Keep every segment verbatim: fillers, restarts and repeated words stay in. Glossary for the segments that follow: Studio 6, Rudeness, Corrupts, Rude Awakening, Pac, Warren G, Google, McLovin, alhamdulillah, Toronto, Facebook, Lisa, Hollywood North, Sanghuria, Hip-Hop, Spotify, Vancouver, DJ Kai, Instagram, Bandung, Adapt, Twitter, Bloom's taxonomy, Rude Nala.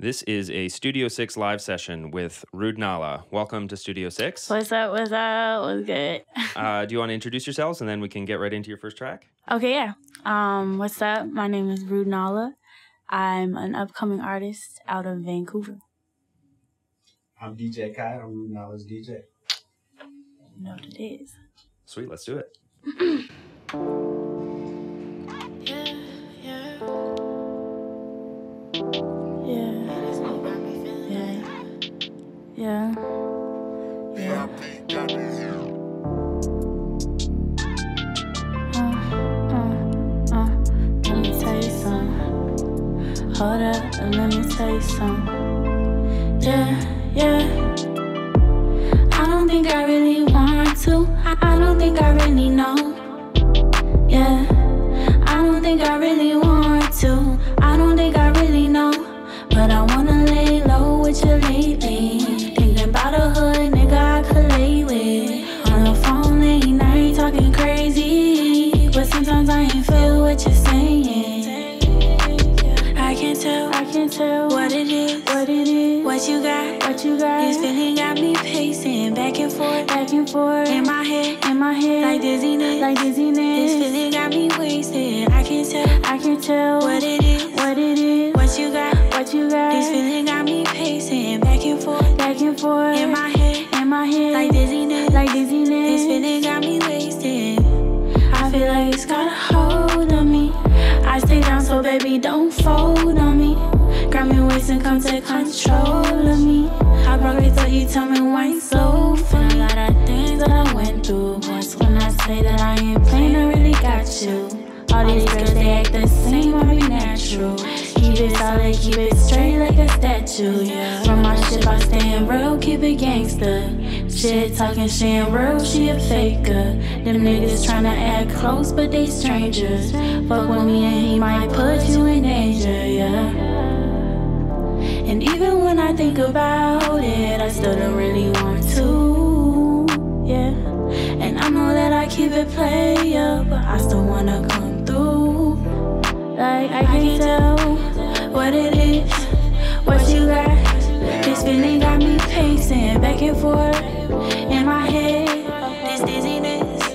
This is a Studio six live session with Rude Nala. Welcome to Studio six. What's up, what's up, what's good? uh, do you want to introduce yourselves and then we can get right into your first track? Okay, yeah. Um, what's up? My name is Rude Nala. I'm an upcoming artist out of Vancouver. I'm D J Kai. I'm Rude Nala's D J. You know what it is. Sweet, let's do it. Yeah. Yeah. Yeah. Uh, uh, uh. Let me tell you something. Hold up and let me tell you something. Yeah, yeah. I don't think I really want to. I don't think I really know. Yeah. I don't think I really want to. I don't think I really know. But I wanna lay low with you lately. About a hood nigga I could lay with. On the phone late night talking crazy, but sometimes I ain't feel what you're saying. I can't tell, I can't tell what it is, what it is, what you got, what you got. This feeling got me pacing back and forth, back and forth in my head, in my head, like dizziness, like dizziness. This feeling got me wasted. I can't tell, I can't tell what it is, what it is, what you got, what you got. This feeling got me pacing back and forth. In my head, in my head, like dizziness, like dizziness. This feeling got me wasted. I feel like it's got a hold on me. I stay down, so baby, don't fold on me. Grab me waist and come take control of me. I probably thought you tell me why I'm so funny. A lot of things that I went through. Once when I say that I ain't playing, I really got you. All these girls, they act the same, wanna be natural. Keep it solid, keep it straight like a statue, yeah. From my shit, I stayin' real, keep it gangster. Shit, talking, she ain't real, she a faker. Them niggas tryna act close, but they strangers. Fuck with me and he might put you in danger, yeah. And even when I think about it, I still don't really want to, yeah. And I know that I keep it player, but I still wanna come through. Like, I can't tell what it is, what you got. This feeling got me pacing back and forth in my head. This dizziness,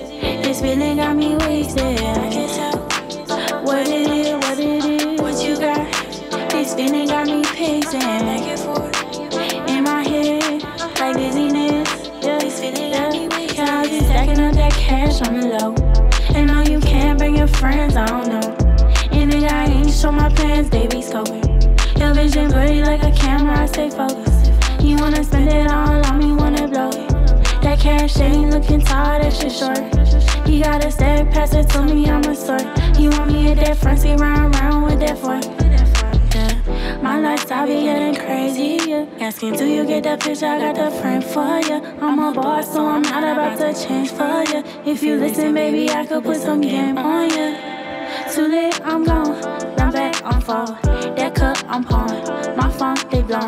this feeling got me wasted. I can't tell what it is, what it is, what you got. This feeling got me pacing back and forth in my head, like dizziness. This feeling got me wasted. I be stacking up that cash on the low, and all you can bring your friends. I don't know. I ain't show my plans, they be scoping. Your vision blurry like a camera, I stay focused. You wanna spend it all on me, wanna blow it. That cash ain't looking tall, that shit short. You gotta step past it to me, I'm a sort. You want me at that front, see round round with that fork. Yeah. My lifestyle be getting crazy, yeah. Asking, do you get that picture? I got the frame for ya. I'm a boss, so I'm not about to change for ya. If you listen, baby, I could put some game on ya. Too late, I'm gone. Now back, I'm falling. That cup, I'm pouring. My phone, they blown.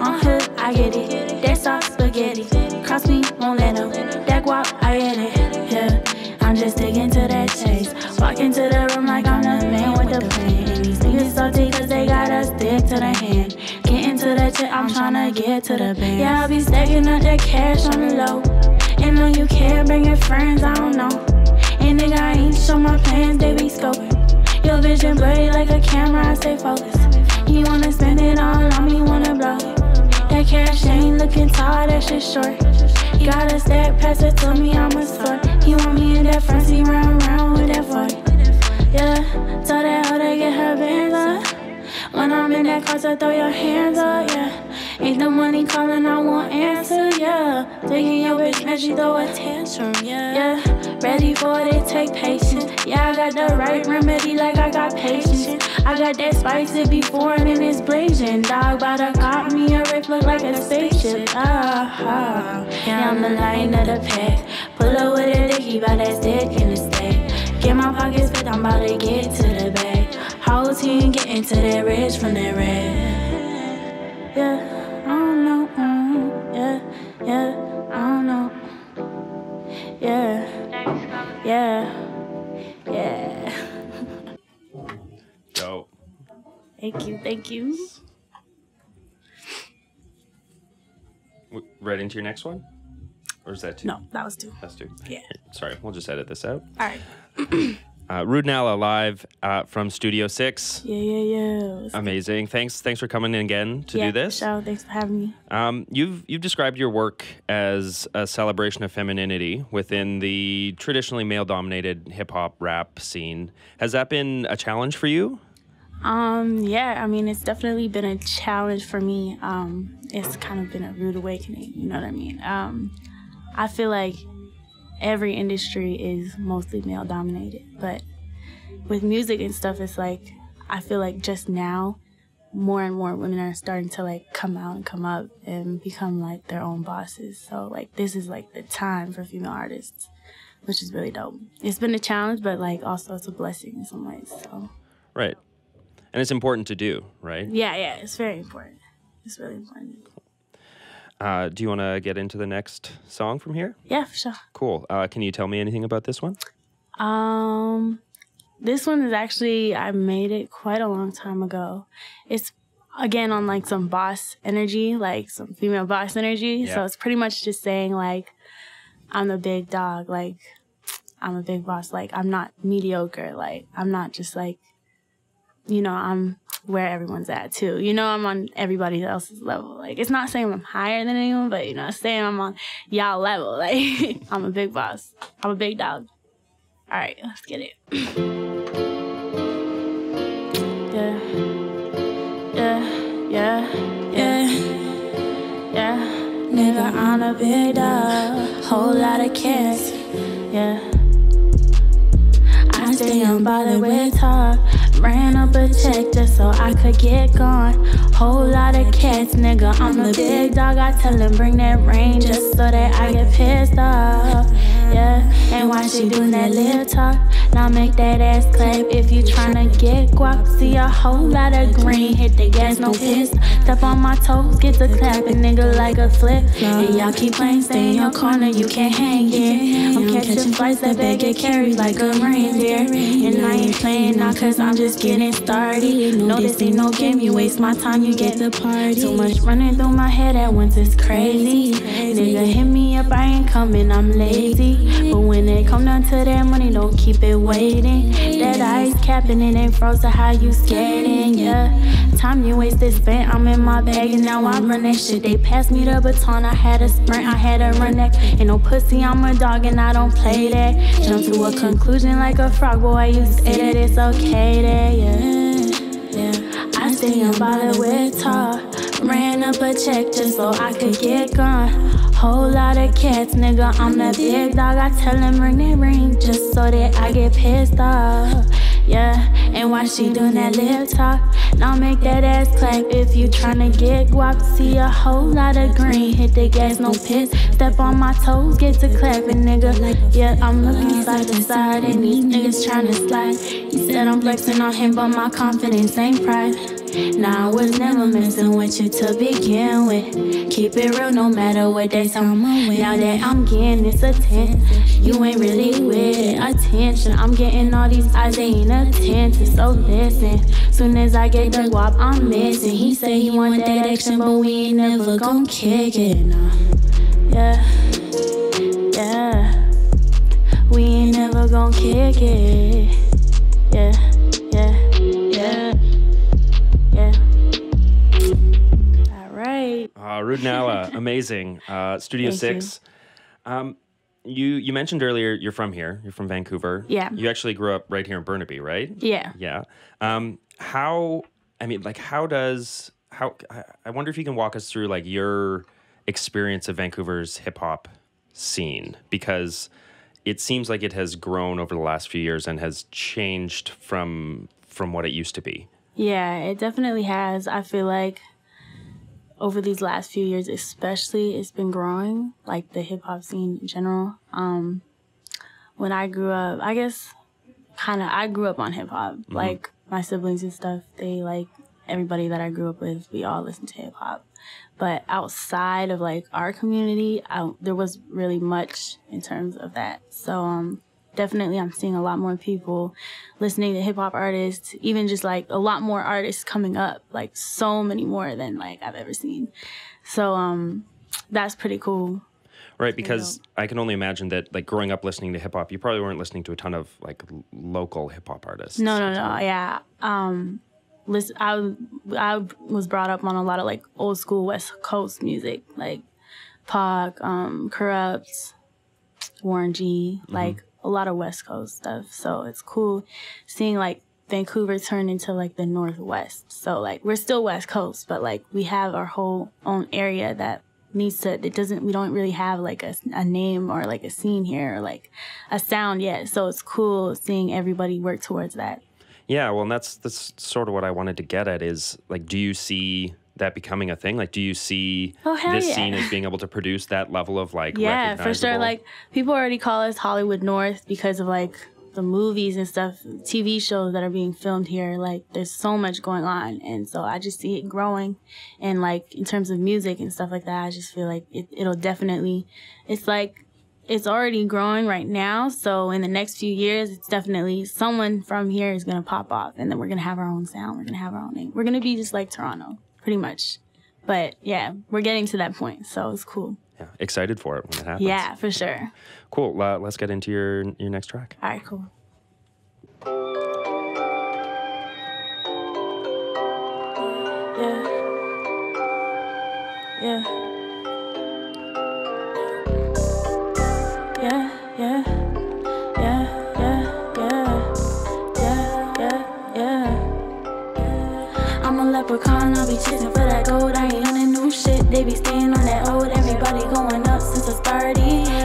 On her, I get it. That sauce, spaghetti. Cross me, won't let them. That guap, I get it. Yeah, I'm just sticking to that chase. Walk into the room like I'm the man with the plan. These niggas salty cause they got us stick to the hand. Get into that shit, I'm tryna get to the band. Yeah, I'll be stacking up that cash on the low. And know you can't bring your friends, I don't know. And nigga, I ain't show my plans, they be scoping. Your vision blurry like a camera, I stay focused. You wanna spend it all on me, wanna blow it. That cash ain't looking tall, that shit short. You gotta step past it to me, I'm a sort. You want me in that front seat, round round with that fork. Yeah, tell that hoe to get her bands up. When I'm in that car, so throw your hands up, yeah. Ain't no money calling, I won't answer, yeah. Taking your bitch, man, she throw a tantrum, yeah. Yeah. Ready for it, take patience. Yeah, I got the right remedy, like I got patience. I got that spice, it be foreign and it's blazing. Dog, about to cop me a rip, look like a spaceship. Ah, uh-huh. Yeah, I'm the lion of the pack. Pull up with a licky, by that stick in the stack. Get my pockets, but I'm about to get to the bag. Whole team getting to that rich from that red. Yeah, I don't know. Mm-hmm. Yeah, yeah, I don't know. Yeah. Yeah, yeah. Dope. Thank you, thank you. right into your next one? Or is that two? No, that was two. That's two. Yeah. Sorry, we'll just edit this out. All right. uh, Rude Nala live uh, from Studio six. Yeah, yeah, yeah. Amazing. Good. Thanks, thanks for coming in again to yeah, do this. Yeah, so thanks for having me. Um, you've you've described your work as a celebration of femininity within the traditionally male-dominated hip hop rap scene. Has that been a challenge for you? Um, yeah, I mean, it's definitely been a challenge for me. Um, it's kind of been a rude awakening. You know what I mean? Um. I feel like every industry is mostly male-dominated, but with music and stuff, it's like I feel like just now more and more women are starting to like come out and come up and become like their own bosses. So like this is like the time for female artists, which is really dope. It's been a challenge, but like also it's a blessing in some ways. So. Right, and it's important to do, right? Yeah, yeah, it's very important. It's really important. Uh, do you want to get into the next song from here? Yeah, for sure. Cool. Uh, can you tell me anything about this one? Um, this one is actually, I made it quite a long time ago. It's, again, on like some boss energy, like some female boss energy. Yeah. So it's pretty much just saying like, I'm the big dog, like, I'm a big boss, like, I'm not mediocre, like, I'm not just like, you know, I'm where everyone's at too. You know, I'm on everybody else's level. Like, it's not saying I'm higher than anyone, but, you know, it's saying I'm on y'all level. Like, I'm a big boss. I'm a big dog. All right, let's get it. Yeah. Yeah. Yeah. Yeah. Yeah. Nigga, I'm a big dog. Whole lot of kids. Yeah. I stay unbothered with talk. Ran up a check just so I could get gone. Whole lot of cats, nigga, I'm the big dog. I tell him bring that rain just so that I get pissed off. Yeah, and why she doing that little talk? Now make that ass clap if you tryna get guap. See a whole lot of green, hit the gas, no piss. Step on my toes, get the clapping, nigga, like a flip. And y'all keep playing, stay in your corner, you can't hang it. I'm catching flights that bag get carried like a reindeer. And I ain't playing now cause I'm just getting started. No, this ain't no game. You waste my time, you get the party. Too much running through my head at once, it's crazy. Nigga, hit me up, I ain't coming, I'm lazy. But when it come down to that money, don't keep it waiting. That ice capping, it ain't froze to how you skating, yeah. Time you wasted spent, I'm in my bag and now I run that shit. They passed me the baton, I had a sprint, I had a run that. Ain't no pussy, I'm a dog and I don't play that. Jump to a conclusion like a frog, boy, you say that it's okay that. Yeah, yeah. I stay unbothered with talk. Ran up a check just so I could get gone. Whole lot of cats, nigga, I'm the big dog. I tell him ring that ring just so that I get pissed off. Yeah, and why she doing that little talk? Now make that ass clap if you tryna get guap. See a whole lot of green, hit the gas, no piss. Step on my toes, get to clapping, nigga. Yeah, I'm looking side to side and these niggas tryna slide. He said I'm flexing on him, but my confidence ain't pride. Nah, I was never messing with you to begin with. Keep it real no matter what they say. Now that I'm getting this attention, you ain't really with attention. I'm getting all these eyes, they ain't attentive. So listen, soon as I get the guap, I'm missing. He say he want that action, but we ain't never gon' kick it. Nah, yeah, yeah, we ain't never gon' kick it. Yeah, yeah. Uh, Rude Nala, amazing. Uh, Studio six. You. Um, you you mentioned earlier you're from here. You're from Vancouver. Yeah. You actually grew up right here in Burnaby, right? Yeah. Yeah. Um, how, I mean, like, how does, how, I wonder if you can walk us through, like, your experience of Vancouver's hip-hop scene, because it seems like it has grown over the last few years and has changed from from what it used to be. Yeah, it definitely has. I feel like over these last few years especially, it's been growing, like the hip-hop scene in general. Um, when I grew up, I guess kind of I grew up on hip-hop. Mm-hmm. Like, my siblings and stuff, they, like, everybody that I grew up with, we all listened to hip-hop. But outside of, like, our community, I, there was really much in terms of that. So um, definitely I'm seeing a lot more people listening to hip-hop artists, even just like a lot more artists coming up, like so many more than like I've ever seen. So um that's pretty cool. Right, because I can only imagine that, like, growing up listening to hip-hop, you probably weren't listening to a ton of, like, l local hip-hop artists. No, no, no, yeah. Um, listen, I, I was brought up on a lot of, like, old-school West Coast music, like Pac, um, Corrupts, Warren G, like, mm-hmm. a lot of West Coast stuff. So it's cool seeing, like, Vancouver turn into, like, the Northwest. So, like, we're still West Coast, but, like, we have our whole own area that needs to, it doesn't, we don't really have like a, a name or like a scene here or like a sound yet. So it's cool seeing everybody work towards that. Yeah, well, and that's, that's sort of what I wanted to get at is, like, do you see that becoming a thing? Like, do you see oh, hell this yeah. scene as being able to produce that level of, like, yeah, for sure. Like, people already call us Hollywood North because of, like, the movies and stuff, T V shows that are being filmed here. Like, there's so much going on, and so I just see it growing. And, like, in terms of music and stuff like that, I just feel like it, it'll definitely, it's like, it's already growing right now, so in the next few years, it's definitely, someone from here is going to pop off, and then we're going to have our own sound, we're going to have our own name. We're going to be just like Toronto, pretty much. But, yeah, we're getting to that point, so it's cool. Yeah, excited for it when it happens. Yeah, for sure. Cool. Uh, let's get into your your next track. All right, cool. Yeah. Yeah. Leprechaun, I'll be chasing for that gold. I ain't on that new shit. They be staying on that old. Everybody going up since I started.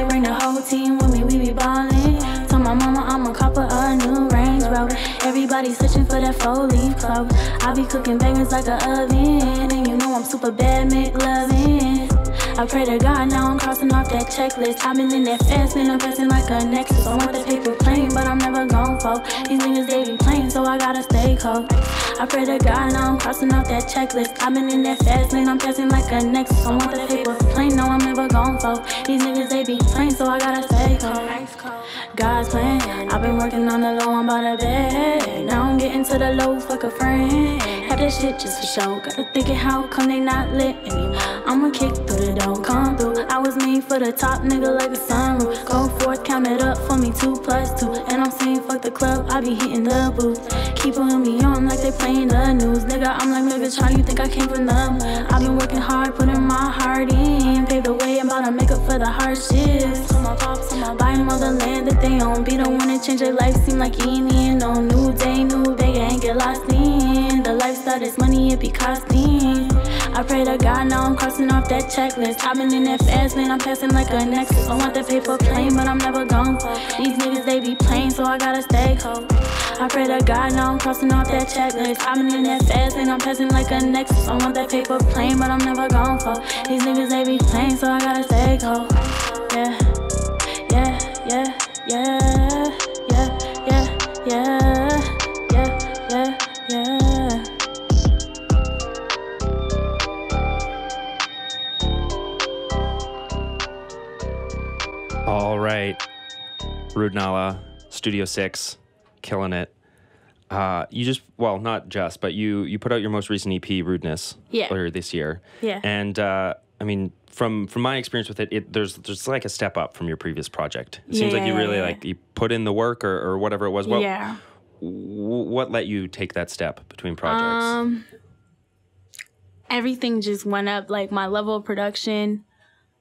Bring the whole team with me, we be ballin'. Told my mama I'm a copper a new Range Rover. Everybody searching for that four-leaf clover. I be cooking bangers like a oven, and you know I'm super bad, McLovin. I pray to God now I'm crossing off that checklist. I've been in that fast, man, I'm pressing like a nexus. I want the paper plane, but I'm never gon' fold. These niggas, they be playing, so I gotta stay cold. I pray to God now I'm crossing off that checklist. I've been in that fast, man, I'm pressing like a nexus. I want the paper plane, no, I'm never gon' fold. These niggas, they be playing, so I gotta stay cold. God's plan, I've been working on the low, I'm about to beg. Now I'm getting to the low, fuck a friend. Have that shit just for show, gotta think it how come they not lit anymore. I'ma kick through the door. Don't come through. I was made for the top, nigga, like a sunroof. Go forth, count it up for me, two plus two. And I'm saying fuck the club, I be hitting the booth. Keep on me on like they playing the news. Nigga, I'm like, nigga, try, you think I came from the moon? I've been working hard, putting my heart in. Pave the way, I'm about to make up for the hardships. So my pops, my buy them all the land that they own. Be the one to change their life, seem like Indian. No new day, new day, ain't get lost in. The lifestyle, this money, it be costing. I pray to God, now I'm crossing off that checklist. I've been in that fast lane, I'm passing like a nexus. I want that paper plane, but I'm never gone. These niggas, they be playing, so I gotta stay cold. I pray to God, now I'm crossing off that checklist. I've been in that fast lane, I'm passing like a nexus. I want that paper plane, but I'm never gone. These niggas, they be playing, so I gotta stay cold. Yeah, yeah, yeah, yeah, yeah, yeah, yeah, yeah, yeah, yeah. All right, Rude Nala, Studio six, killing it. Uh, you just, well, not just, but you you put out your most recent E P, Rudeness, yeah. earlier this year. Yeah. And uh, I mean, from from my experience with it, it there's there's like a step up from your previous project. It seems yeah. like you really like you put in the work or, or whatever it was. What, yeah. What let you take that step between projects? Um, everything just went up, like my level of production.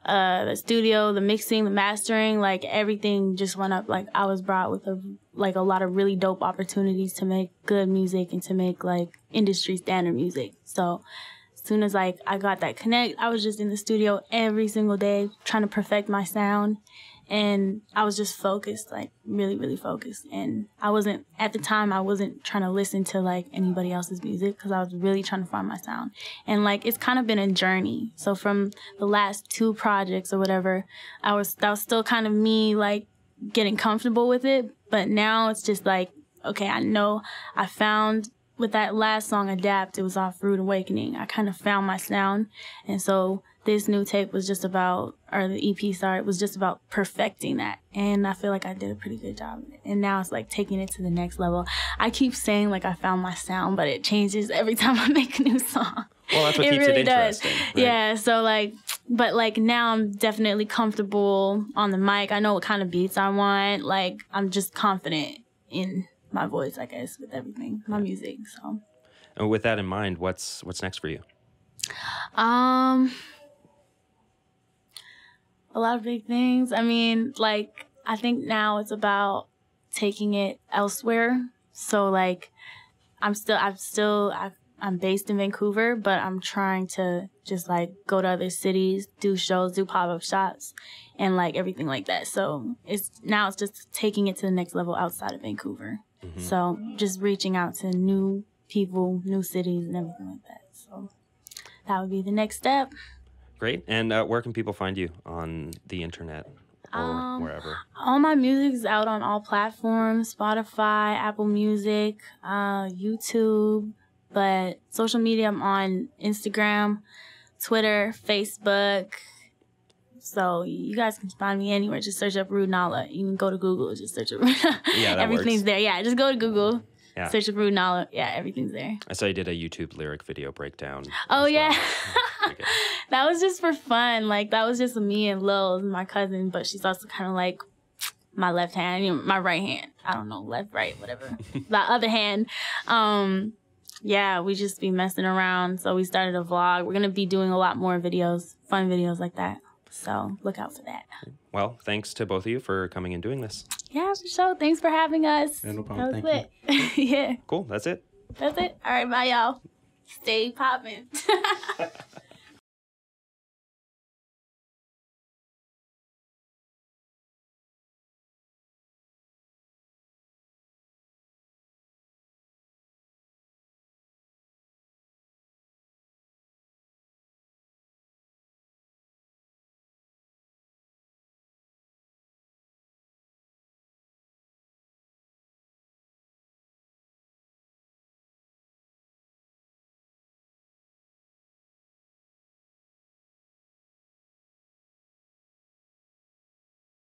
Uh, the studio, the mixing, the mastering, like everything just went up. Like I was brought with a, like a lot of really dope opportunities to make good music and to make like industry standard music. So as soon as like I got that connect, I was just in the studio every single day trying to perfect my sound. And I was just focused, like really, really focused. And I wasn't, at the time, I wasn't trying to listen to like anybody else's music because I was really trying to find my sound. And like, it's kind of been a journey. So from the last two projects or whatever, I was, that was still kind of me like getting comfortable with it. But now it's just like, okay, I know I found, with that last song, Adapt, it was off Rude Awakening. I kind of found my sound. And so this new tape was just about, or the E P, sorry, it was just about perfecting that. And I feel like I did a pretty good job. And now it's like taking it to the next level. I keep saying like I found my sound, but it changes every time I make a new song. Well, that's what it keeps really it interesting. Does. Right? Yeah, so like But, like, now I'm definitely comfortable on the mic. I know what kind of beats I want. Like, I'm just confident in my voice, I guess, with everything, my music, so. And with that in mind, what's what's next for you? Um, a lot of big things. I mean, like, I think now it's about taking it elsewhere. So, like, I'm still, I'm still, I've, I'm based in Vancouver, but I'm trying to just, like, go to other cities, do shows, do pop-up shops, and, like, everything like that. So it's now it's just taking it to the next level outside of Vancouver. Mm-hmm. So just reaching out to new people, new cities, and everything like that. So that would be the next step. Great. And uh, where can people find you on the internet? Or um, wherever. All my music's out on all platforms: Spotify, Apple Music, uh, YouTube. But social media, I'm on Instagram, Twitter, Facebook. So you guys can find me anywhere. Just search up Rude Nala. You can go to Google. Just search up Rude Nala. Yeah, that Everything's works. there. Yeah, just go to Google. Yeah. Search up Rude Nala. Yeah, everything's there. I saw you did a YouTube lyric video breakdown. Oh, yeah. Well. Okay. That was just for fun. Like, that was just me and Lil, my cousin. But she's also kind of like my left hand, my right hand. I don't know, left, right, whatever. The other hand. Um... Yeah, we just be messing around. So we started a vlog. We're going to be doing a lot more videos, fun videos like that. So look out for that. Well, thanks to both of you for coming and doing this. Yeah, for sure. Thanks for having us. Yeah, no problem. That was Thank lit. You. Yeah. Cool. That's it. That's it. All right. Bye, y'all. Stay popping.